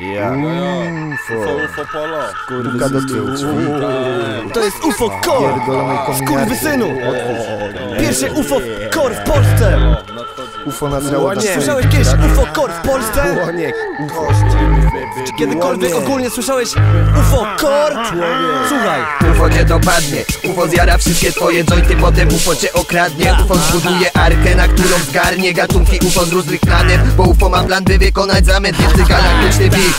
Ja. UFO Polo. Kurwa do tyłu. To jest UFOCORE! Skurwysynu! Pierwsze UFOCORE w Polsce! UFO nazwało nie. Słyszałeś kiedyś UFOCORE w Polsce? Czy kiedykolwiek ogólnie słyszałeś UFOCORE? Słuchaj! UFO cię dopadnie, UFO zjara wszystkie twoje jointy, potem UFO cię okradnie. UFO zbuduje arkę, na którą zgarnie gatunki UFO z różnych planet, bo UFO ma plan, by wykonać zamęt międzygalaktyczny bit.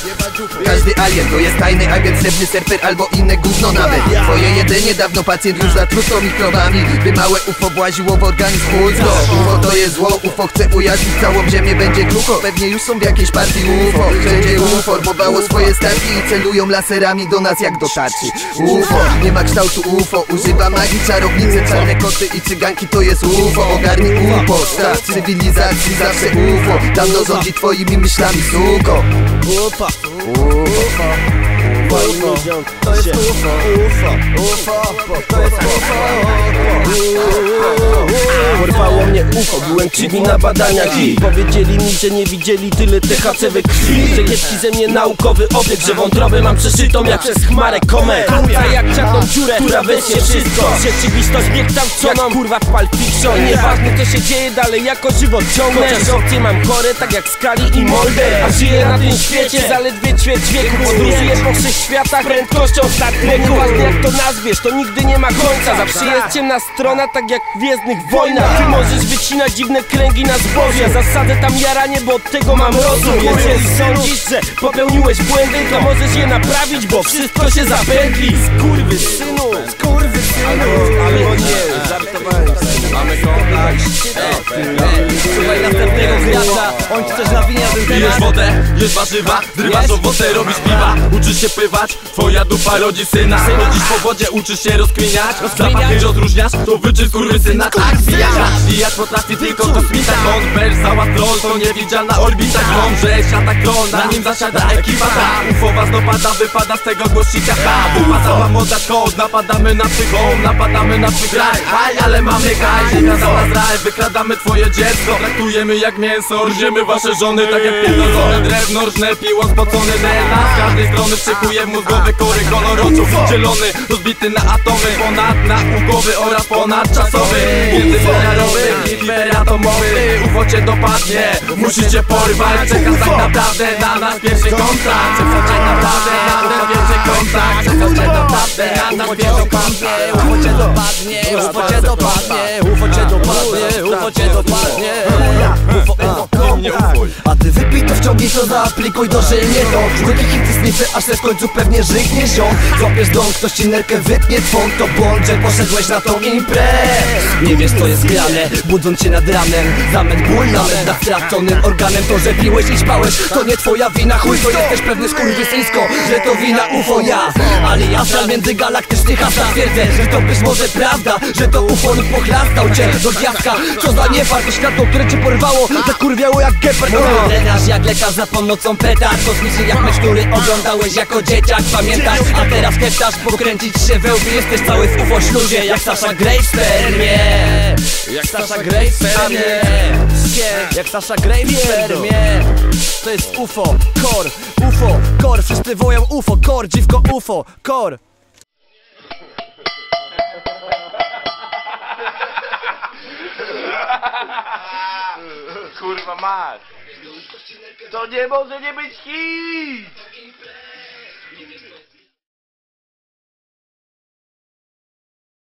Każdy alien to jest tajny agent, srebrny surfer albo inne gówno nawet. Twoje jedzenie dawno pacjent już zatrutą mikrobami, by małe UFO właziło w organizm ludzko. UFO to jest zło, UFO chce ujaźnić całą ziemię, będzie krucho. Pewnie już są w jakiejś partii UFO. Wszędzie UFO formowało swoje statki i celują laserami do nas jak do tarczy. UFO nie ma kształtu UFO, używa magii, czarownicy, czarne koty i cyganki, to jest UFO. Ogarnij UFO, staw cywilizacji zawsze UFO, dawno rządzi twoimi myślami, suko. UFO, UFO, UFO, to jest UFO, UFO, UFO, to jest UFO. Porwało mnie UFO, byłem 3 dni na badaniach i powiedzieli mi, że nie widzieli tyle THC we krwi, że jest ze mnie naukowy obiekt, że wątrobę mam przeszytą jak przez chmarę komet, a jak czarną dziurę, która weźmie wszystko. Rzeczywistość mnie kształconą, kurwa w Pulp Fiction. Nieważne co się dzieje dalej, jako żywot ciągnę, chociaż opcje mam chore, tak jak Skali i Mulder. A żyję na tym świecie zaledwie ćwierć wieku, podróżuję po 6 światach prędkością Star Treku. Nieważne jak to nazwiesz, to nigdy nie ma końca, zawsze jest ciemna strona, tak jak w Gwiezdnych Wojnach. Ty możesz wycinać dziwne kręgi na zboże, zasadzę tam jaranie, bo od tego mam rozum. Jeżeli sądzisz, że popełniłeś błędy, to możesz je naprawić, bo wszystko się zapędli. Skurwysynu, skurwysynu. Albo nie, żartowałem. Mamy kontakt. Słuchaj następnego gracza, on ci coś nawija ten temat. Pijesz wodę, jesz warzywa, zrywasz owoce, robisz piwa. Uczysz się pływać, twoja dupa rodzi syna. Chodzisz po wodzie, uczysz się rozkminiać, zapachy rozróżniasz, to wyczyn skurwysyna. Tak zbijasz, potrafi tylko kosmita. Konwers, zała troll, to niewidzialna orbita. Krąże, siada kron, na nim zasiada ekipa ta. Ufowa znopada, wypada z tego głośnika ta. Bupa cała moda kod, napadamy na twój home, napadamy na twój kraj. Aj, ale mamy kaj, ziemia za zdraj, wykradamy twoje dziecko, traktujemy jak mięso, rżniemy wasze żony tak jak pierdolone drewno, rżne piło spocone DNA. Z każdej strony wstrzykuje mózgowe kory, kolor oczu dzielony, rozbity na atomy, ponad naukowy oraz ponadczasowy, międzywymiarowy, hiperatomowy. UFO cię dopadnie, musicie porwać, czeka tak naprawdę na nas pierwszy kontakt. Czeka tak naprawdę na nas pierwszy kontakt. Czeka tak naprawdę na nas pierwszy kontakt. UFO cię dopadnie, UFO cię dopadnie, UFO cię dopadnie, UFO cię dopadnie. A ty wypij to, wciągnij to, zaaplikuj, dożylnie to. Drugi hit istnicy, aż se w końcu pewnie żygniesz ją. Złapiesz dąg, ktoś ci nerkę wytnie twą, to błąd, że poszedłeś na tą imprez. Nie wiesz co jest grane, budząc się nad ranem, zamęt ból nawet nad straconym organem. To, że piłeś i śpałeś, to nie twoja wina, chuj, to jesteś pewny skurwysyńsko, że to wina UFO. Ja, ale ja między międzygalaktyczny hasa, twierdzę, że to być może prawda, że to UFO lub pochlastał cię do gwiazdka. Co za niefart, to światło, które cię porwało, zakurwiało jak gepard. Trenaż jak lekarz za pomocą petard, kosmiczny jak mecz, który oglądałeś jako dzieciak, pamiętasz? A teraz chcesz pokręcić się we łbie, jesteś cały w UFO śluzie, jak Sasha Grey w spermie. Jak Sasha Grey w spermie. Jak Sasha Grey w spermie. To jest UFOCORE, UFOCORE, wszyscy woją UFOCORE, dziwko UFOCORE. Kurwa masz, to nie może nie być hit!